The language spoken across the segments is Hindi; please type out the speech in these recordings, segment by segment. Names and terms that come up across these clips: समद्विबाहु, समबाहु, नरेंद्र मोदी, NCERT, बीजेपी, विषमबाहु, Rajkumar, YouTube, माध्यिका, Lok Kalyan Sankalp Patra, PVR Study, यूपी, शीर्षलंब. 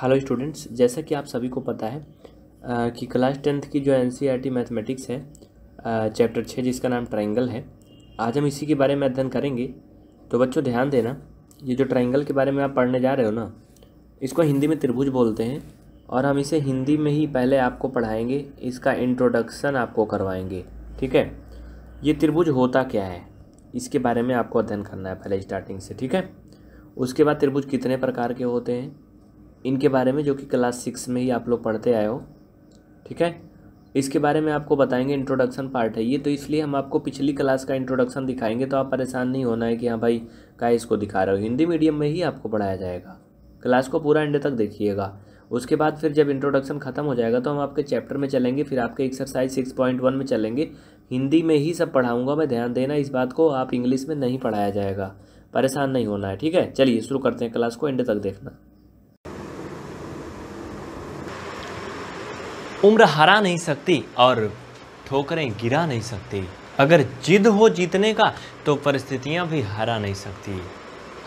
हेलो स्टूडेंट्स, जैसा कि आप सभी को पता है कि क्लास टेंथ की जो एनसीईआरटी मैथमेटिक्स है चैप्टर 6 जिसका नाम ट्रायंगल है, आज हम इसी के बारे में अध्ययन करेंगे। तो बच्चों ध्यान देना, ये जो ट्रायंगल के बारे में आप पढ़ने जा रहे हो ना, इसको हिंदी में त्रिभुज बोलते हैं और हम इसे हिंदी में ही पहले आपको पढ़ाएंगे, इसका इंट्रोडक्शन आपको करवाएंगे। ठीक है, ये त्रिभुज होता क्या है इसके बारे में आपको अध्ययन करना है पहले स्टार्टिंग से। ठीक है, उसके बाद त्रिभुज कितने प्रकार के होते हैं इनके बारे में, जो कि क्लास 6 में ही आप लोग पढ़ते आए हो। ठीक है, इसके बारे में आपको बताएंगे, इंट्रोडक्शन पार्ट है ये। तो इसलिए हम आपको पिछली क्लास का इंट्रोडक्शन दिखाएंगे, तो आप परेशान नहीं होना है कि हाँ भाई काहे इसको दिखा रहे हो, हिंदी मीडियम में ही आपको पढ़ाया जाएगा। क्लास को पूरा एंड तक देखिएगा। उसके बाद फिर जब इंट्रोडक्शन खत्म हो जाएगा तो हम आपके चैप्टर में चलेंगे, फिर आपके एक्सरसाइज 6.1 में चलेंगे। हिंदी में ही सब पढ़ाऊँगा मैं, ध्यान देना इस बात को, आप इंग्लिश में नहीं पढ़ाया जाएगा, परेशान नहीं होना है। ठीक है, चलिए शुरू करते हैं, क्लास को एंड तक देखना। उम्र हरा नहीं सकती और ठोकरें गिरा नहीं सकती, अगर जिद हो जीतने का तो परिस्थितियां भी हरा नहीं सकती।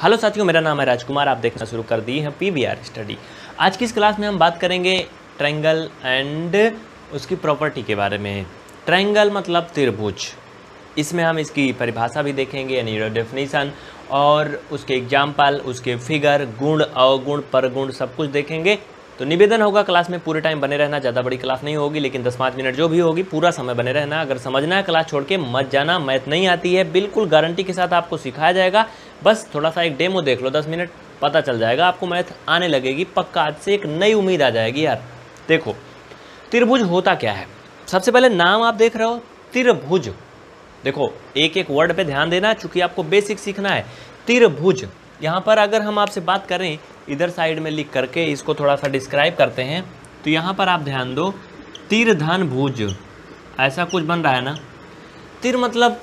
हेलो साथियों, मेरा नाम है राजकुमार, आप देखना शुरू कर दिए हैं पीवीआर स्टडी। आज की इस क्लास में हम बात करेंगे ट्रायंगल एंड उसकी प्रॉपर्टी के बारे में। ट्रायंगल मतलब त्रिभुज, इसमें हम इसकी परिभाषा भी देखेंगे यानी डेफिनेशन, और उसके एग्जाम्पल, उसके फिगर, गुण, अवगुण, परगुण सब कुछ देखेंगे। तो निवेदन होगा क्लास में पूरे टाइम बने रहना, ज़्यादा बड़ी क्लास नहीं होगी लेकिन 10-5 मिनट जो भी होगी पूरा समय बने रहना। अगर समझना है क्लास छोड़ के मत जाना, मैथ नहीं आती है बिल्कुल गारंटी के साथ आपको सिखाया जाएगा। बस थोड़ा सा एक डेमो देख लो 10 मिनट, पता चल जाएगा आपको, मैथ आने लगेगी पक्का, आज से एक नई उम्मीद आ जाएगी यार। देखो त्रिभुज होता क्या है, सबसे पहले नाम आप देख रहे हो त्रिभुज। देखो एक एक वर्ड पर ध्यान देना चूँकि आपको बेसिक सीखना है। त्रिभुज, यहाँ पर अगर हम आपसे बात करें, इधर साइड में लिख करके इसको थोड़ा सा डिस्क्राइब करते हैं, तो यहाँ पर आप ध्यान दो, तिरधन भुज ऐसा कुछ बन रहा है ना। तिर मतलब,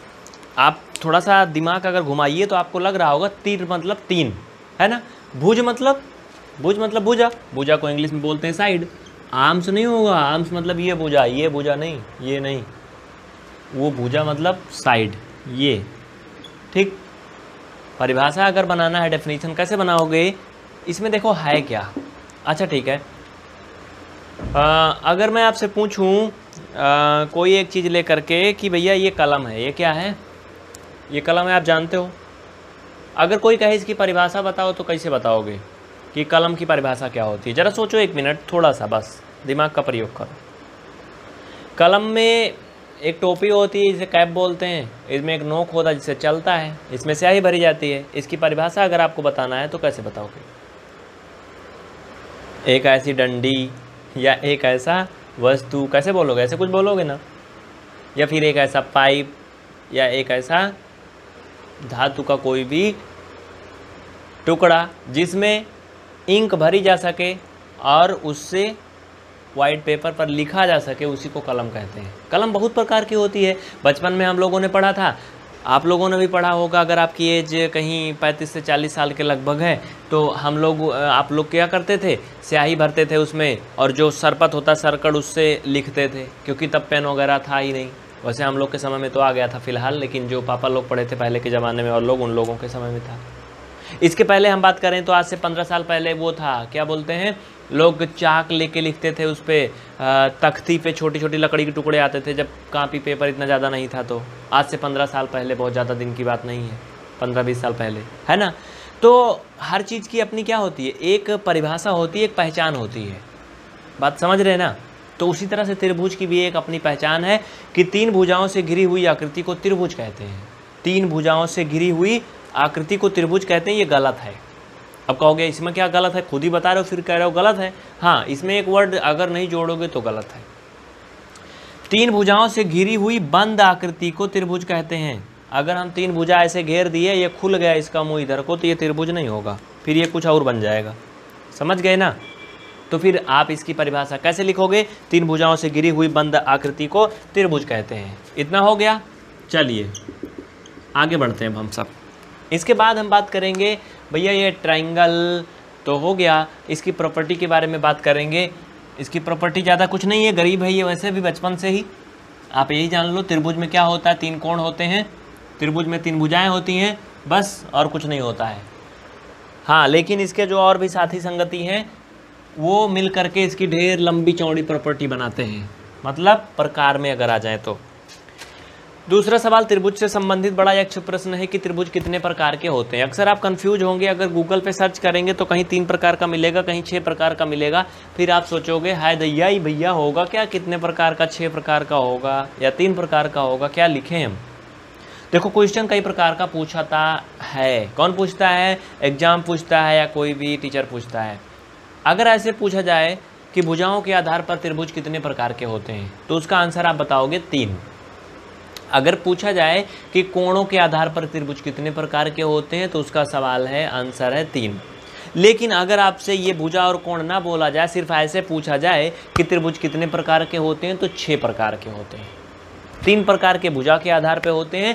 आप थोड़ा सा दिमाग अगर घुमाइए तो आपको लग रहा होगा तिर मतलब तीन है ना, भुज मतलब भुजा, भुजा को इंग्लिश में बोलते हैं साइड। आर्म्स नहीं होगा, आर्म्स मतलब ये भुजा, ये भुजा नहीं, ये नहीं, वो भुजा मतलब साइड, ये। ठीक, परिभाषा अगर बनाना है, डेफिनेशन कैसे बनाओगे, इसमें देखो है क्या। अच्छा ठीक है, अगर मैं आपसे पूछूं कोई एक चीज़ ले करके कि भैया ये कलम है, ये क्या है, ये कलम है आप जानते हो, अगर कोई कहे इसकी परिभाषा बताओ तो कैसे बताओगे कि कलम की परिभाषा क्या होती है। ज़रा सोचो 1 मिनट, थोड़ा सा बस दिमाग का प्रयोग करो। कलम में एक टोपी होती है जिसे कैप बोलते हैं, इसमें एक नोक होता है जिससे चलता है, इसमें स्याही भरी जाती है। इसकी परिभाषा अगर आपको बताना है तो कैसे बताओगे, एक ऐसी डंडी या एक ऐसा वस्तु, कैसे बोलोगे, ऐसे कुछ बोलोगे ना, या फिर एक ऐसा पाइप या एक ऐसा धातु का कोई भी टुकड़ा जिसमें इंक भरी जा सके और उससे वाइट पेपर पर लिखा जा सके, उसी को कलम कहते हैं। कलम बहुत प्रकार की होती है, बचपन में हम लोगों ने पढ़ा था, आप लोगों ने भी पढ़ा होगा। अगर आपकी एज कहीं 35 से 40 साल के लगभग है तो हम लोग, आप लोग क्या करते थे, स्याही भरते थे उसमें, और जो सरपत होता सरकड़ उससे लिखते थे, क्योंकि तब पेन वगैरह था ही नहीं। वैसे हम लोग के समय में तो आ गया था फ़िलहाल, लेकिन जो पापा लोग पढ़े थे पहले के ज़माने में और लोग, उन लोगों के समय में था। इसके पहले हम बात करें तो आज से 15 साल पहले वो था, क्या बोलते हैं, लोग चाक लेके लिखते थे, उस पर तख्ती पे छोटी छोटी लकड़ी के टुकड़े आते थे जब कापी पेपर इतना ज़्यादा नहीं था। तो आज से 15 साल पहले, बहुत ज़्यादा दिन की बात नहीं है, 15-20 साल पहले, है ना। तो हर चीज़ की अपनी क्या होती है, एक परिभाषा होती है, एक पहचान होती है, बात समझ रहे ना। तो उसी तरह से त्रिभुज की भी एक अपनी पहचान है कि तीन भुजाओं से घिरी हुई आकृति को त्रिभुज कहते हैं। तीन भुजाओं से घिरी हुई आकृति को त्रिभुज कहते हैं, ये गलत है। अब कहोगे इसमें क्या गलत है, खुद ही बता रहे हो फिर कह रहे हो गलत है। हाँ, इसमें एक वर्ड अगर नहीं जोड़ोगे तो गलत है। तीन भुजाओं से घिरी हुई बंद आकृति को त्रिभुज कहते हैं। अगर हम तीन भुजा ऐसे घेर दिए, ये खुल गया इसका मुंह इधर को, तो ये त्रिभुज नहीं होगा, फिर ये कुछ और बन जाएगा, समझ गए ना। तो फिर आप इसकी परिभाषा कैसे लिखोगे, तीन भुजाओं से घिरी हुई बंद आकृति को त्रिभुज कहते हैं। इतना हो गया, चलिए आगे बढ़ते हैं हम सब। इसके बाद हम बात करेंगे, भैया ये ट्रायंगल तो हो गया, इसकी प्रॉपर्टी के बारे में बात करेंगे। इसकी प्रॉपर्टी ज़्यादा कुछ नहीं है, गरीब है ये वैसे भी बचपन से ही, आप यही जान लो। त्रिभुज में क्या होता है, 3 कोण होते हैं, त्रिभुज में 3 भुजाएं होती हैं, बस और कुछ नहीं होता है। हाँ, लेकिन इसके जो और भी साथी संगति हैं वो मिल करके इसकी ढेर लंबी चौड़ी प्रॉपर्टी बनाते हैं, मतलब प्रकार में अगर आ जाए तो। दूसरा सवाल त्रिभुज से संबंधित बड़ा यक्ष प्रश्न है कि त्रिभुज कितने प्रकार के होते हैं। अक्सर आप कंफ्यूज होंगे, अगर गूगल पे सर्च करेंगे तो कहीं 3 प्रकार का मिलेगा, कहीं 6 प्रकार का मिलेगा। फिर आप सोचोगे हाय दैया ही भैया, होगा क्या कितने प्रकार का, 6 प्रकार का होगा या 3 प्रकार का होगा, क्या लिखें हम। देखो क्वेश्चन कई प्रकार का पूछता है, कौन पूछता है, एग्जाम पूछता है या कोई भी टीचर पूछता है। अगर ऐसे पूछा जाए कि भुजाओं के आधार पर त्रिभुज कितने प्रकार के होते हैं तो उसका आंसर आप बताओगे 3। अगर पूछा जाए कि कोणों के आधार पर त्रिभुज कितने प्रकार के होते हैं तो उसका सवाल है, आंसर है 3। लेकिन अगर आपसे ये भुजा और कोण ना बोला जाए, सिर्फ ऐसे पूछा जाए कि त्रिभुज कितने प्रकार के होते हैं तो 6 प्रकार के होते हैं। 3 प्रकार के भुजा के आधार पर होते हैं,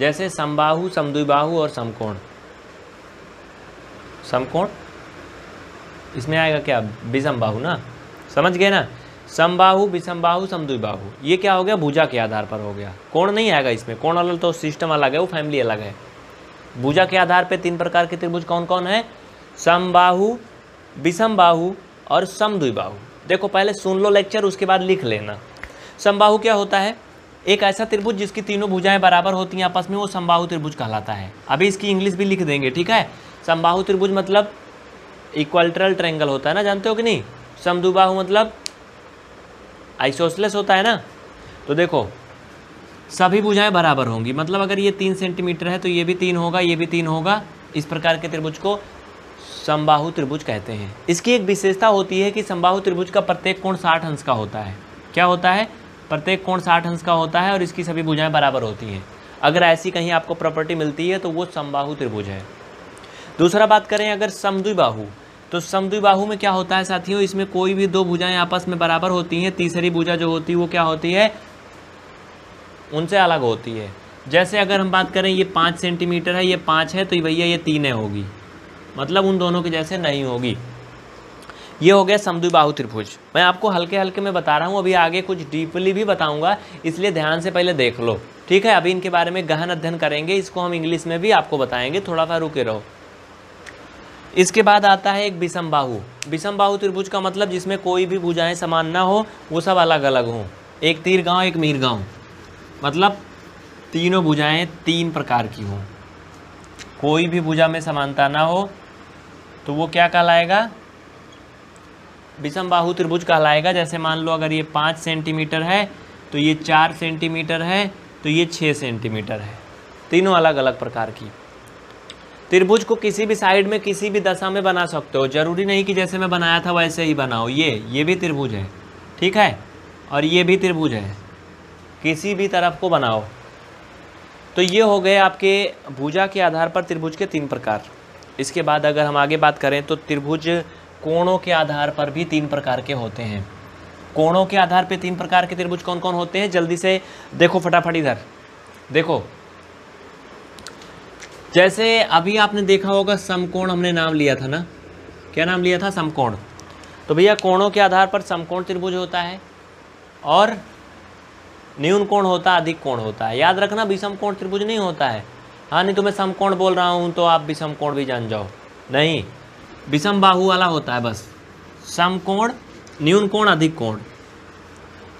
जैसे समबाहु, समद्विबाहु और समकोण। समकोण इसमें आएगा क्या, विषमबाहु ना, समझ गए ना। समबाहु, विषमबाहु, समद्विबाहु, ये क्या हो गया, भुजा के आधार पर हो गया। कोण नहीं आएगा इसमें, कोण अलग तो सिस्टम अलग है, वो फैमिली अलग है। भुजा के आधार पे 3 प्रकार के त्रिभुज कौन कौन है, समबाहु, विषमबाहु और समद्विबाहु। देखो पहले सुन लो लेक्चर, उसके बाद लिख लेना। समबाहु क्या होता है, एक ऐसा त्रिभुज जिसकी तीनों भुजाएं बराबर होती हैं आपस में, वो समबाहु त्रिभुज कहलाता है। अभी इसकी इंग्लिश भी लिख देंगे, ठीक है। समबाहु त्रिभुज मतलब इक्वलेटरल ट्रायंगल होता है ना, जानते हो कि नहीं। समद्विबाहु मतलब आइसोसेलेस होता है ना। तो देखो सभी भुजाएं बराबर होंगी, मतलब अगर ये 3 सेंटीमीटर है तो ये भी 3 होगा, ये भी 3 होगा। इस प्रकार के त्रिभुज को समबाहु त्रिभुज कहते हैं। इसकी एक विशेषता होती है कि समबाहु त्रिभुज का प्रत्येक कोण 60 अंश का होता है। क्या होता है, प्रत्येक कोण 60 अंश का होता है और इसकी सभी भुजाएँ बराबर होती हैं। अगर ऐसी कहीं आपको प्रॉपर्टी मिलती है तो वो समबाहु त्रिभुज है। दूसरा बात करें अगर समद्विबाहु, तो समद्विबाहु में क्या होता है साथियों, इसमें कोई भी दो भुजाएं आपस में बराबर होती हैं, तीसरी भुजा जो होती है वो क्या होती है, उनसे अलग होती है। जैसे अगर हम बात करें ये 5 सेंटीमीटर है, ये 5 है, तो भैया ये 3 होगी, मतलब उन दोनों के जैसे नहीं होगी। ये हो गया समद्विबाहु त्रिभुज। मैं आपको हल्के हल्के में बता रहा हूँ, अभी आगे कुछ डीपली भी बताऊँगा, इसलिए ध्यान से पहले देख लो, ठीक है। अभी इनके बारे में गहन अध्ययन करेंगे, इसको हम इंग्लिश में भी आपको बताएँगे, थोड़ा सा रुके रहो। इसके बाद आता है एक विषमबाहु। विषमबाहु त्रिभुज का मतलब जिसमें कोई भी भुजाएं समान ना हो, वो सब अलग अलग हों, एक तीरगांव एक मीरगांव, मतलब तीनों भुजाएं 3 प्रकार की हों, कोई भी भुजा में समानता ना हो, तो वो क्या कहलाएगा, विषमबाहु त्रिभुज कहलाएगा। जैसे मान लो अगर ये 5 सेंटीमीटर है तो ये 4 सेंटीमीटर है तो ये 6 सेंटीमीटर है, तीनों अलग अलग प्रकार की। त्रिभुज को किसी भी साइड में किसी भी दशा में बना सकते हो, जरूरी नहीं कि जैसे मैं बनाया था वैसे ही बनाओ। ये भी त्रिभुज है, ठीक है, और ये भी त्रिभुज है, किसी भी तरफ को बनाओ। तो ये हो गए आपके भुजा के आधार पर त्रिभुज के 3 प्रकार। इसके बाद अगर हम आगे बात करें तो त्रिभुज कोणों के आधार पर भी 3 प्रकार के होते हैं। कोणों के आधार पर 3 प्रकार के त्रिभुज कौन कौन होते हैं, जल्दी से देखो फटाफट इधर देखो। जैसे अभी आपने देखा होगा समकोण हमने नाम लिया था ना, क्या नाम लिया था, समकोण। तो भैया कोणों के आधार पर समकोण त्रिभुज होता है और न्यून कोण होता है, अधिक कोण होता है। याद रखना विषम कोण त्रिभुज नहीं होता है। हाँ नहीं तो मैं समकोण बोल रहा हूँ तो आप विषम कोण भी जान जाओ, नहीं, विषम बाहु वाला होता है बस। समकोण, न्यून कोण, अधिक कोण,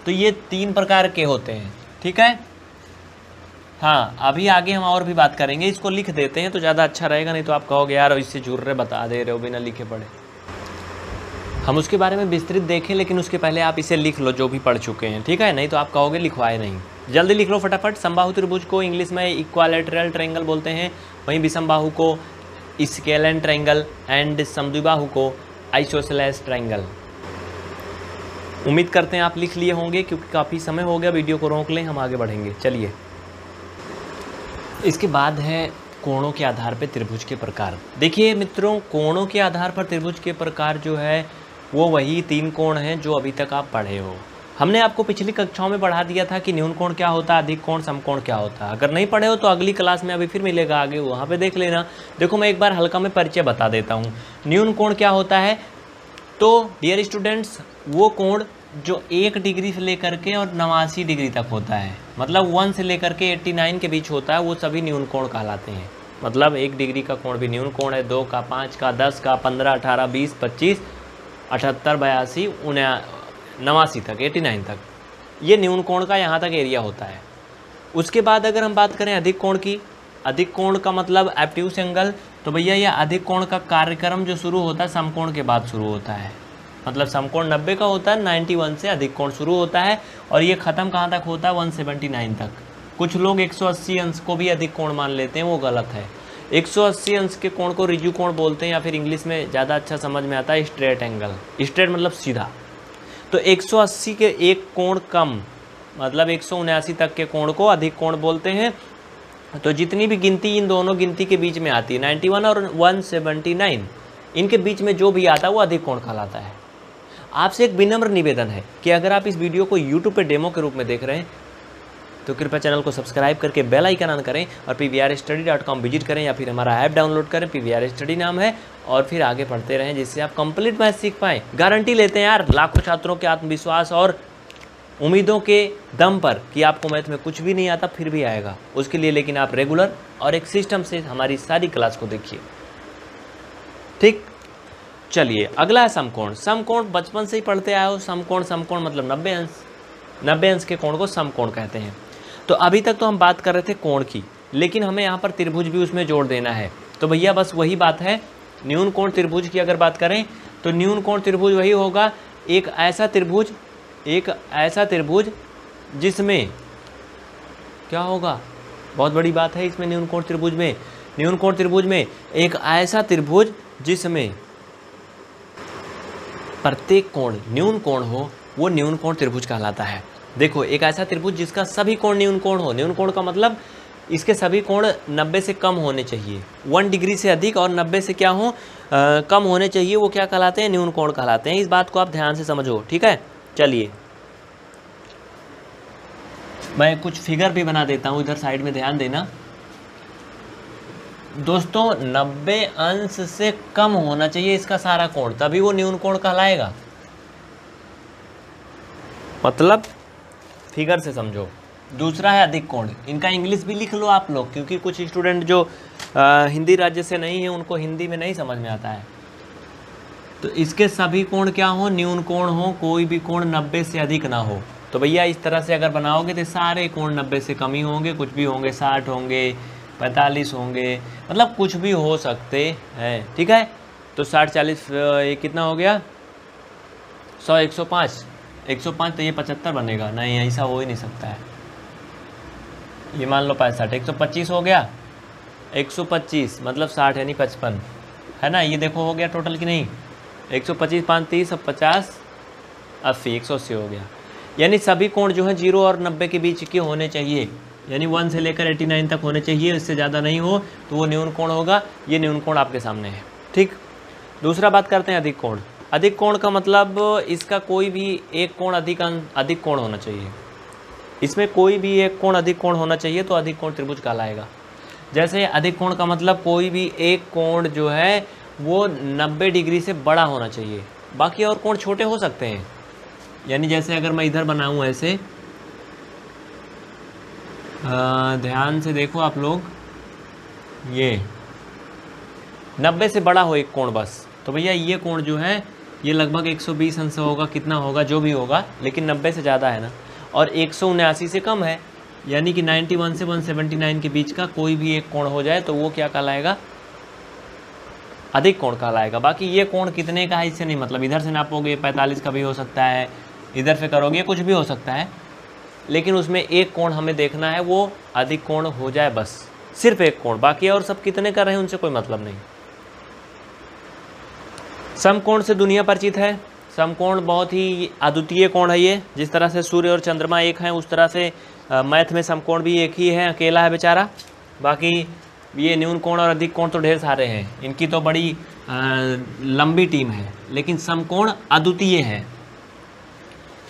तो ये 3 प्रकार के होते हैं, ठीक है। हाँ अभी आगे हम और भी बात करेंगे, इसको लिख देते हैं तो ज़्यादा अच्छा रहेगा, नहीं तो आप कहोगे यार इससे झूर रहे बता दे रहे हो बिना लिखे पढ़े। हम उसके बारे में विस्तृत देखें, लेकिन उसके पहले आप इसे लिख लो जो भी पढ़ चुके हैं, ठीक है, नहीं तो आप कहोगे लिखवाए नहीं। जल्दी लिख लो फटाफट। समबाहु त्रिभुज को इंग्लिश में इक्वालेटरल ट्रायंगल बोलते हैं, वहीं विषमबाहु को स्केलन ट्रायंगल एंड समद्विबाहु को आइसोसेलेस ट्रायंगल। उम्मीद करते हैं आप लिख लिए होंगे, क्योंकि काफ़ी समय हो गया, वीडियो को रोक लें, हम आगे बढ़ेंगे, चलिए। इसके बाद है कोणों के आधार पर त्रिभुज के प्रकार। देखिए मित्रों, कोणों के आधार पर त्रिभुज के प्रकार जो है वो वही 3 कोण हैं जो अभी तक आप पढ़े हो। हमने आपको पिछली कक्षाओं में पढ़ा दिया था कि न्यून कोण क्या होता है, अधिक कोण, समकोण क्या होता है। अगर नहीं पढ़े हो तो अगली क्लास में अभी फिर मिलेगा, आगे वहाँ पे देख लेना। देखो मैं एक बार हल्का में परिचय बता देता हूँ। न्यून कोण क्या होता है, तो डियर स्टूडेंट्स वो कोण जो 1 डिग्री से लेकर के और 89 डिग्री तक होता है, मतलब 1 से लेकर के 89 के बीच होता है, वो सभी न्यून कोण कहलाते हैं। मतलब 1 डिग्री का कोण भी न्यून कोण है, 2 का, 5 का, 10 का, 15, 18, 20, 25, 78, 82, 89 तक 89 तक ये न्यून कोण का यहाँ तक एरिया होता है। उसके बाद अगर हम बात करें अधिक कोण की, अधिक कोण का मतलब एब्ट्यूस एंगल, तो भैया यह अधिक कोण का कार्यक्रम जो शुरू होता है समकोण के बाद शुरू होता है, मतलब समकोण 90 का होता है, 91 से अधिक कोण शुरू होता है और ये ख़त्म कहाँ तक होता है 179 तक। कुछ लोग 180 अंश को भी अधिक कोण मान लेते हैं, वो गलत है। 180 अंश के कोण को रिज्यू कोण बोलते हैं, या फिर इंग्लिश में ज़्यादा अच्छा समझ में आता है स्ट्रेट एंगल। स्ट्रेट मतलब सीधा। तो 180 के एक कोण कम, मतलब 179 तक के कोण को अधिक कोण बोलते हैं। तो जितनी भी गिनती इन दोनों गिनती के बीच में आती है 91 और 179, इनके बीच में जो भी आता है वो अधिक कोण कहलाता है। आपसे एक विनम्र निवेदन है कि अगर आप इस वीडियो को YouTube पर डेमो के रूप में देख रहे हैं तो कृपया चैनल को सब्सक्राइब करके बेल आइकन ऑन करें और PVRstudy.com विजिट करें या फिर हमारा ऐप डाउनलोड करें, PVR Study नाम है, और फिर आगे पढ़ते रहें जिससे आप कंप्लीट मैथ सीख पाएँ। गारंटी लेते हैं यार लाखों छात्रों के आत्मविश्वास और उम्मीदों के दम पर कि आपको मैथ में कुछ भी नहीं आता फिर भी आएगा। उसके लिए लेकिन आप रेगुलर और एक सिस्टम से हमारी सारी क्लास को देखिए, ठीक। चलिए अगला है समकोण। समकोण बचपन से ही पढ़ते आए हो, समकोण मतलब 90 अंश के कोण को समकोण कहते हैं। तो अभी तक तो हम बात कर रहे थे कोण की, लेकिन हमें यहाँ पर त्रिभुज भी उसमें जोड़ देना है। तो भैया बस वही बात है, न्यून कोण त्रिभुज की अगर बात करें तो न्यून कोण त्रिभुज वही होगा, एक ऐसा त्रिभुज जिसमें क्या होगा, बहुत बड़ी बात है इसमें, न्यून कोण त्रिभुज में एक ऐसा त्रिभुज जिसमें प्रत्येक कोण न्यून कोण हो, वो न्यून कोण त्रिभुज कहलाता है। देखो एक ऐसा त्रिभुज जिसका सभी कोण न्यून कोण हो, न्यून कोण का मतलब इसके सभी कोण 90 से कम होने चाहिए, 1 डिग्री से अधिक और 90 से क्या हो कम होने चाहिए, वो क्या कहलाते हैं, न्यून कोण कहलाते हैं। इस बात को आप ध्यान से समझो, ठीक है। चलिए मैं कुछ फिगर भी बना देता हूँ, इधर साइड में ध्यान देना दोस्तों। 90 अंश से कम होना चाहिए इसका सारा कोण, तभी वो न्यून कोण कहलाएगा। मतलब फिगर से समझो। दूसरा है अधिक कोण, इनका इंग्लिश भी लिख लो आप लोग, क्योंकि कुछ स्टूडेंट जो हिंदी राज्य से नहीं है उनको हिंदी में नहीं समझ में आता है। तो इसके सभी कोण क्या हो, न्यून कोण हो, कोई भी कोण 90 से अधिक ना हो। तो भैया इस तरह से अगर बनाओगे तो सारे कोण 90 से कम ही होंगे, कुछ भी होंगे, 60 होंगे, 45 होंगे, मतलब कुछ भी हो सकते हैं, ठीक है। तो 60, 40 ये कितना हो गया 100, 105, तो ये 75 बनेगा, नहीं ऐसा हो ही नहीं सकता है। ये मान लो 65, 125 हो गया, 125 मतलब 60 यानी 55 है ना, ये देखो हो गया टोटल कि नहीं, 125, 35 अब 50, 80, 180 हो गया। यानी सभी कोण जो है 0 और 90 के बीच के होने चाहिए, यानी 1 से लेकर 89 तक होने चाहिए, इससे ज़्यादा नहीं हो तो वो न्यून कोण होगा। ये न्यून कोण आपके सामने है, ठीक। दूसरा बात करते हैं अधिक कोण। अधिक कोण का मतलब इसका कोई भी एक कोण अधिक कोण होना चाहिए, इसमें कोई भी एक कोण अधिक कोण होना चाहिए तो अधिक कोण त्रिभुज कहलाएगा। जैसे अधिक कोण का मतलब कोई भी एक कोण जो है वो 90 डिग्री से बड़ा होना चाहिए, बाकी और कोण छोटे हो सकते हैं। यानी जैसे अगर मैं इधर बनाऊँ ऐसे, ध्यान से देखो आप लोग, ये 90 से बड़ा हो एक कोण बस, तो भैया ये कोण जो है ये लगभग 120 अंश होगा, कितना होगा जो भी होगा, लेकिन 90 से ज़्यादा है ना, और 179 से कम है, यानी कि 91 से 179 के बीच का कोई भी एक कोण हो जाए तो वो क्या कहलाएगा, अधिक कोण कहलाएगा। बाकी ये कोण कितने का है इससे नहीं, मतलब इधर से नापोगे 45 का भी हो सकता है, इधर से करोगे कुछ भी हो सकता है, लेकिन उसमें एक कोण हमें देखना है वो अधिक कोण हो जाए बस, सिर्फ एक कोण, बाकी और सब कितने का रहे उनसे कोई मतलब नहीं। समकोण से दुनिया परिचित है, समकोण बहुत ही अद्वितीय कोण है ये। जिस तरह से सूर्य और चंद्रमा एक हैं उस तरह से मैथ में समकोण भी एक ही है, अकेला है बेचारा। बाकी ये न्यून कोण और अधिक कोण तो ढेर सारे हैं, इनकी तो बड़ी लंबी टीम है, लेकिन समकोण अद्वितीय है।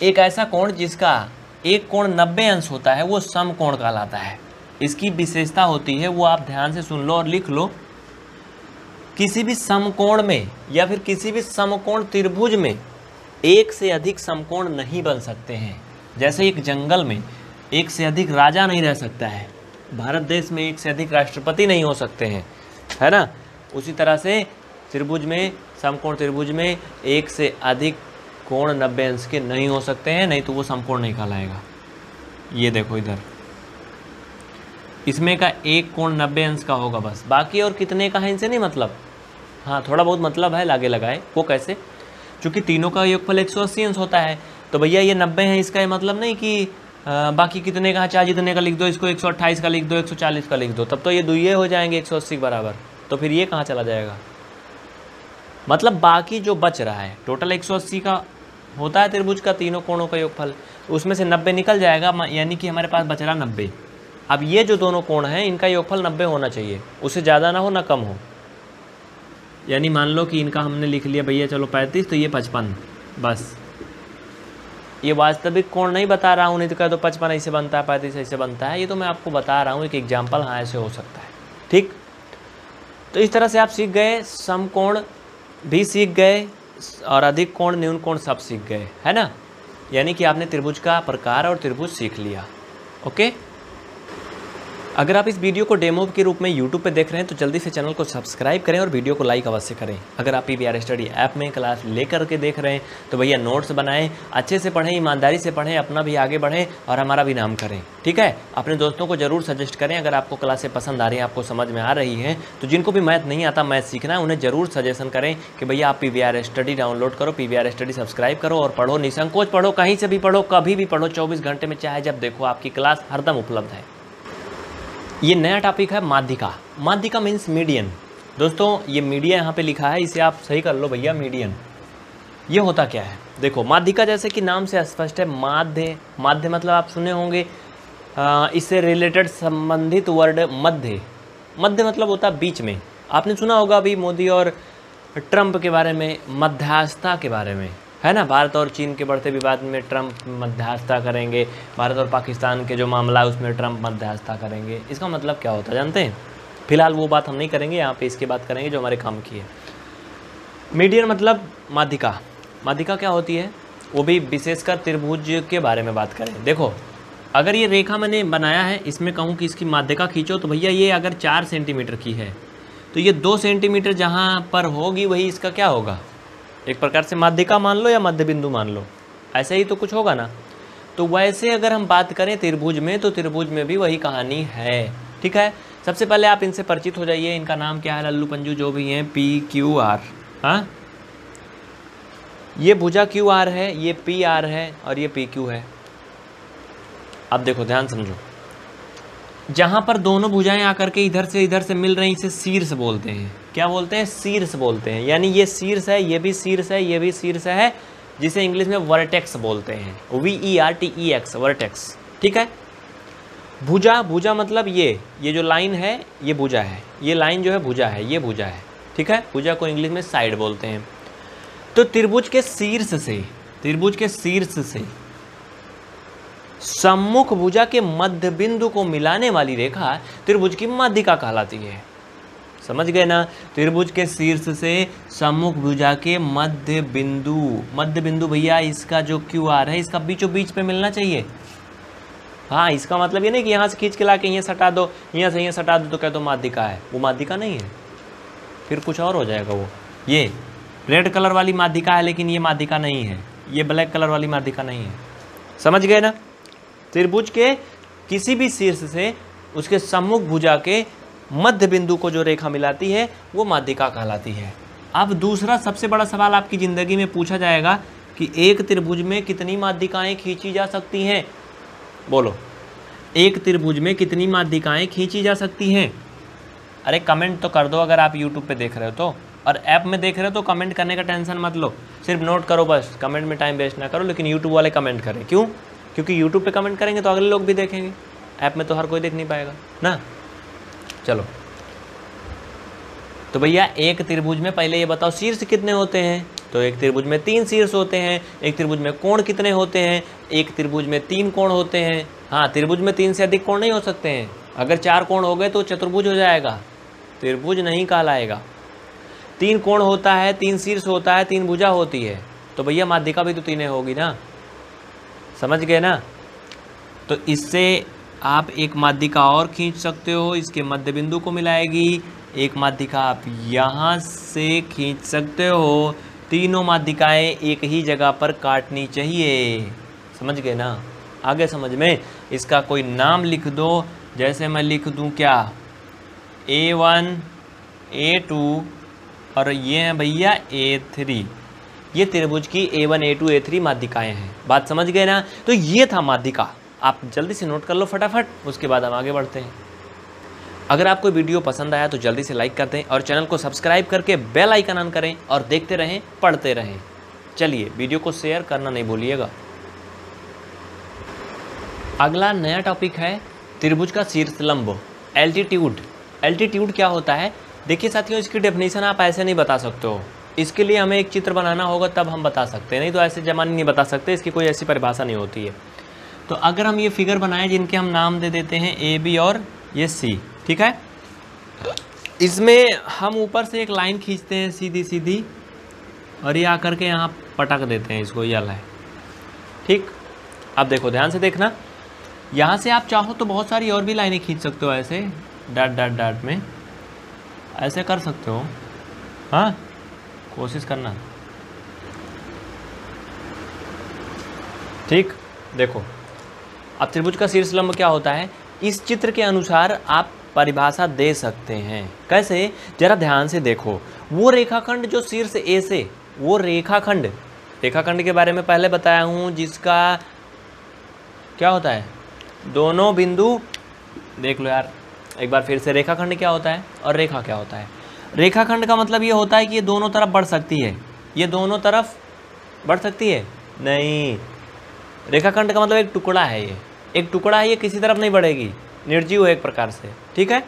एक ऐसा कोण जिसका एक कोण 90 अंश होता है वो समकोण कहलाता है। इसकी विशेषता होती है, वो आप ध्यान से सुन लो और लिख लो। किसी भी समकोण में या फिर किसी भी समकोण त्रिभुज में एक से अधिक समकोण नहीं बन सकते हैं। जैसे एक जंगल में एक से अधिक राजा नहीं रह सकता है, भारत देश में एक से अधिक राष्ट्रपति नहीं हो सकते हैं, है ना। उसी तरह से त्रिभुज में समकोण त्रिभुज में एक से अधिक कोण 90 अंश के नहीं हो सकते हैं, नहीं तो वो समकोण नहीं कहलाएगा। ये देखो इधर, इसमें का एक कोण 90 अंश का होगा बस, बाकी और कितने का है इनसे नहीं मतलब। हाँ थोड़ा बहुत मतलब है लागे लगाए, वो कैसे, क्योंकि तीनों का योगफल 180 अंश होता है। तो भैया ये 90 है, इसका ये मतलब नहीं कि बाकी कितने का है, चाहे जितने का लिख दो, इसको 128 का लिख दो, 140 का लिख दो, तब तो ये दुइये हो जाएंगे 180 बराबर। तो फिर ये कहाँ चला जाएगा, मतलब बाकी जो बच रहा है टोटल 180 का होता है त्रिभुज का तीनों कोणों का योगफल, उसमें से 90 निकल जाएगा, यानी कि हमारे पास बच रहा 90। अब ये जो दोनों कोण हैं इनका योगफल 90 होना चाहिए, उससे ज़्यादा ना हो ना कम हो। यानी मान लो कि इनका हमने लिख लिया भैया चलो 35, तो ये 55 बस। ये वास्तविक कोण नहीं बता रहा हूँ, नहीं तो कह दो 55 ऐसे बनता है, 35 ऐसे बनता है, ये तो मैं आपको बता रहा हूँ एक एग्जाम्पल, हाँ ऐसे हो सकता है। ठीक, तो इस तरह से आप सीख गए, समकोण भी सीख गए और अधिक कोण न्यून कोण सब सीख गए, है ना। यानी कि आपने त्रिभुज का प्रकार और त्रिभुज सीख लिया। ओके, अगर आप इस वीडियो को डेमो के रूप में YouTube पे देख रहे हैं तो जल्दी से चैनल को सब्सक्राइब करें और वीडियो को लाइक अवश्य करें। अगर आप PVR स्टडी ऐप में क्लास लेकर के देख रहे हैं तो भैया नोट्स बनाएं, अच्छे से पढ़ें, ईमानदारी से पढ़ें, अपना भी आगे बढ़ें और हमारा भी नाम करें। ठीक है, अपने दोस्तों को जरूर सजेस्ट करें, अगर आपको क्लासें पसंद आ रही हैं, आपको समझ में आ रही हैं, तो जिनको भी मैथ नहीं आता, मैथ सीखना है, उन्हें जरूर सजेशन करें कि भैया आप PVR स्टडी डाउनलोड करो, PVR स्टडी सब्सक्राइब करो और पढ़ो, निसंकोच पढ़ो, कहीं से भी पढ़ो, कभी भी पढ़ो, 24 घंटे में चाहे जब देखो आपकी क्लास हरदम उपलब्ध है। ये नया टॉपिक है माध्यिका। माध्यिका मीन्स मीडियन। दोस्तों ये मीडिया यहाँ पे लिखा है, इसे आप सही कर लो भैया, मीडियन। ये होता क्या है, देखो माध्यिका जैसे कि नाम से स्पष्ट है, माध्य, माध्य मतलब आप सुने होंगे, इससे रिलेटेड संबंधित वर्ड मध्य, मध्य मतलब होता है बीच में। आपने सुना होगा अभी मोदी और ट्रंप के बारे में, मध्यस्थता के बारे में, है ना। भारत और चीन के बढ़ते विवाद में ट्रंप मध्यस्थता करेंगे, भारत और पाकिस्तान के जो मामला है उसमें ट्रंप मध्यस्थता करेंगे। इसका मतलब क्या होता है जानते हैं, फिलहाल वो बात हम नहीं करेंगे यहाँ पे, इसकी बात करेंगे जो हमारे काम की है। मीडियन मतलब माध्यिका। माध्यिका क्या होती है, वो भी विशेषकर त्रिभुज के बारे में बात करें। देखो अगर ये रेखा मैंने बनाया है, इसमें कहूँ कि इसकी माध्यिका खींचो, तो भैया ये अगर 4 सेंटीमीटर की है तो ये 2 सेंटीमीटर जहाँ पर होगी वही इसका क्या होगा, एक प्रकार से माध्यिका मान लो या मध्य बिंदु मान लो, ऐसा ही तो कुछ होगा ना। तो वैसे अगर हम बात करें त्रिभुज में, तो त्रिभुज में भी वही कहानी है। ठीक है, सबसे पहले आप इनसे परिचित हो जाइए, इनका नाम क्या है, लल्लू पंजू जो भी हैं, PQR। हाँ ये भुजा QR है, ये PR है और ये PQ है। अब देखो ध्यान समझो, जहाँ पर दोनों भुजाएं आकर के इधर से मिल रही, इसे शीर्ष बोलते हैं। क्या बोलते हैं, शीर्ष बोलते हैं। यानी ये शीर्ष है, ये भी शीर्ष है, ये भी शीर्ष है, जिसे इंग्लिश में वर्टेक्स बोलते हैं, VERTEX, वर्टेक्स। ठीक है, भुजा, भुजा मतलब ये जो लाइन है ये भुजा है, ये लाइन जो है भुजा है, ये भुजा है। ठीक है, भुजा को इंग्लिश में साइड बोलते हैं। तो त्रिभुज के शीर्ष से, त्रिभुज के शीर्ष से सम्मुख भुजा के मध्य बिंदु को मिलाने वाली रेखा त्रिभुज की माध्यिका कहलाती है। समझ गए ना, त्रिभुज के शीर्ष से सम्मुख भुजा के मध्य बिंदु, मध्य बिंदु भैया इसका जो QR है इसका बीचों बीच पे मिलना चाहिए। हाँ इसका मतलब ये नहीं कि यहाँ से खींच के ला के यहाँ सटा दो, यहाँ से यहाँ सटा दो तो कह दो माध्यिका है, वो माध्यिका नहीं है, फिर कुछ और हो जाएगा। वो ये रेड कलर वाली माध्यिका है लेकिन ये माध्यिका नहीं है, ये ब्लैक कलर वाली माध्यिका नहीं है। समझ गए ना, त्रिभुज के किसी भी शीर्ष से उसके सम्मुख भुजा के मध्य बिंदु को जो रेखा मिलाती है वो माध्यिका कहलाती है। अब दूसरा सबसे बड़ा सवाल आपकी ज़िंदगी में पूछा जाएगा कि एक त्रिभुज में कितनी माध्यिकाएं खींची जा सकती हैं, बोलो एक त्रिभुज में कितनी माध्यिकाएं खींची जा सकती हैं। अरे कमेंट तो कर दो अगर आप YouTube पे देख रहे हो तो, और ऐप में देख रहे हो तो कमेंट करने का टेंशन मत लो, सिर्फ नोट करो बस, कमेंट में टाइम वेस्ट ना करो। लेकिन यूट्यूब वाले कमेंट करें, क्यों, क्योंकि YouTube पे कमेंट करेंगे तो अगले लोग भी देखेंगे, ऐप में तो हर कोई देख नहीं पाएगा ना। चलो तो भैया एक त्रिभुज में पहले ये बताओ शीर्ष कितने होते हैं, तो एक त्रिभुज में 3 शीर्ष होते हैं। एक त्रिभुज में कोण कितने होते हैं, एक त्रिभुज में 3 कोण होते हैं। हाँ त्रिभुज में 3 से अधिक कोण नहीं हो सकते हैं, अगर 4 कोण हो गए तो चतुर्भुज हो जाएगा, त्रिभुज नहीं कहलाएगा। 3 कोण होता है, 3 शीर्ष होता है, 3 भुजा होती है, तो भैया माध्यिका भी तो 3 होगी ना। समझ गए ना, तो इससे आप एक माध्यिका और खींच सकते हो, इसके मध्य बिंदु को मिलाएगी। एक माध्यिका आप यहाँ से खींच सकते हो। तीनों माध्यिकाएँ एक ही जगह पर काटनी चाहिए। समझ गए ना? आगे समझ में इसका कोई नाम लिख दो। जैसे मैं लिख दूँ क्या, A1, A2 और ये हैं भैया A3। ये त्रिभुज की A1, A2, A3 माध्यिकाएँ हैं। बात समझ गए ना? तो ये था माध्यिका। आप जल्दी से नोट कर लो फटाफट, उसके बाद हम आगे बढ़ते हैं। अगर आपको वीडियो पसंद आया तो जल्दी से लाइक कर दें और चैनल को सब्सक्राइब करके बेल आइकन ऑन करें और देखते रहें, पढ़ते रहें। चलिए, वीडियो को शेयर करना नहीं भूलिएगा। अगला नया टॉपिक है त्रिभुज का शीर्षलंब, एल्टीट्यूड। एल्टीट्यूड क्या होता है? देखिए साथियों, इसकी डेफिनेशन आप ऐसे नहीं बता सकते हो। इसके लिए हमें एक चित्र बनाना होगा, तब हम बता सकते हैं, नहीं तो ऐसे जमाने नहीं बता सकते। इसकी कोई ऐसी परिभाषा नहीं होती है। तो अगर हम ये फिगर बनाएं, जिनके हम नाम दे देते हैं ए, बी और ये सी, ठीक है। इसमें हम ऊपर से एक लाइन खींचते हैं सीधी सीधी और ये आकर के यहाँ पटक देते हैं इसको, ये लाइन। ठीक, अब देखो ध्यान से देखना। यहाँ से आप चाहो तो बहुत सारी और भी लाइनें खींच सकते हो, ऐसे डॉट डॉट डॉट में ऐसे कर सकते हो। हाँ, कोशिश करना। ठीक, देखो अब त्रिभुज का शीर्षलंब क्या होता है, इस चित्र के अनुसार आप परिभाषा दे सकते हैं। कैसे, जरा ध्यान से देखो। वो रेखाखंड जो शीर्ष ए से, वो रेखाखंड, रेखाखंड के बारे में पहले बताया हूँ, जिसका क्या होता है, दोनों बिंदु। देख लो यार एक बार फिर से, रेखाखंड क्या होता है और रेखा क्या होता है। रेखाखंड का मतलब ये होता है कि ये दोनों तरफ बढ़ सकती है। ये दोनों तरफ बढ़ सकती है? नहीं, रेखाखंड का मतलब एक टुकड़ा है, ये एक टुकड़ा है, ये किसी तरफ नहीं बढ़ेगी, निर्जीव है एक प्रकार से, ठीक है।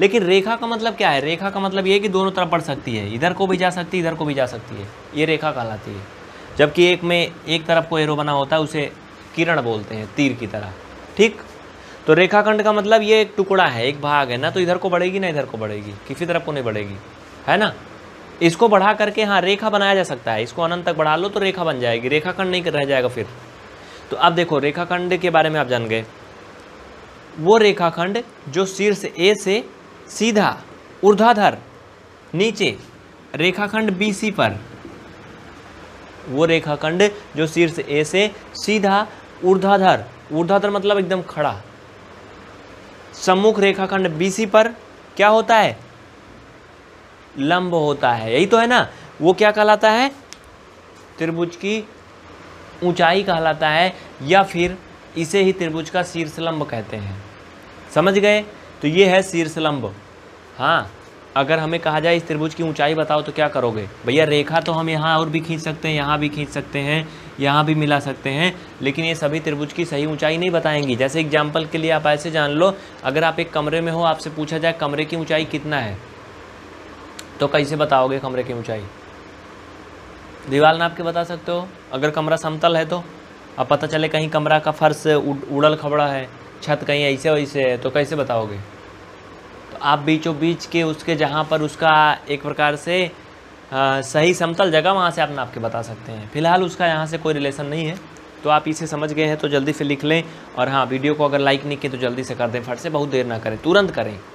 लेकिन रेखा का मतलब क्या है? रेखा का मतलब ये है कि दोनों तरफ बढ़ सकती है, इधर को भी जा सकती है, इधर को भी जा सकती है, ये रेखा कहलाती है। जबकि एक में एक तरफ को एरो बना होता है, उसे किरण बोलते हैं, तीर की तरह। ठीक, तो रेखाखंड का मतलब ये एक टुकड़ा है, एक भाग है ना, तो इधर को बढ़ेगी ना इधर को बढ़ेगी, किसी तरफ को नहीं बढ़ेगी, है ना। इसको बढ़ा करके हाँ रेखा बनाया जा सकता है, इसको अनंत तक बढ़ा लो तो रेखा बन जाएगी, रेखाखंड नहीं रह जाएगा फिर। तो अब देखो रेखाखंड के बारे में आप जान गए। वो रेखाखंड जो शीर्ष ए से सीधा ऊर्ध्वाधर नीचे रेखाखंड बी सी पर, वो रेखाखंड जो शीर्ष ए से सीधा ऊर्ध्वाधर, ऊर्ध्वाधर मतलब एकदम खड़ा, सम्मुख रेखाखंड बी सी पर क्या होता है, लंब होता है, यही तो है ना। वो क्या कहलाता है, त्रिभुज की ऊंचाई कहलाता है, या फिर इसे ही त्रिभुज का शीर्षलंब कहते हैं। समझ गए? तो ये है शीर्षलंब। हाँ, अगर हमें कहा जाए इस त्रिभुज की ऊंचाई बताओ तो क्या करोगे भैया? रेखा तो हम यहाँ और भी खींच सकते हैं, यहाँ भी खींच सकते हैं, यहाँ भी मिला सकते हैं, लेकिन ये सभी त्रिभुज की सही ऊंचाई नहीं बताएंगी। जैसे एग्जाम्पल के लिए आप ऐसे जान लो, अगर आप एक कमरे में हो, आपसे पूछा जाए कमरे की ऊँचाई कितना है, तो कैसे बताओगे कमरे की ऊँचाई? दीवार नाप के बता सकते हो, अगर कमरा समतल है तो। अब पता चले कहीं कमरा का फर्श उड़ल खबड़ा है, छत कहीं ऐसे वैसे है, तो कैसे बताओगे? तो आप बीचों बीच के उसके जहाँ पर उसका एक प्रकार से सही समतल जगह, वहाँ से आप नाप के बता सकते हैं। फिलहाल उसका यहाँ से कोई रिलेशन नहीं है। तो आप इसे समझ गए हैं तो जल्दी से लिख लें। और हाँ, वीडियो को अगर लाइक नहीं किया तो जल्दी से कर दें फट से, बहुत देर ना करें, तुरंत करें।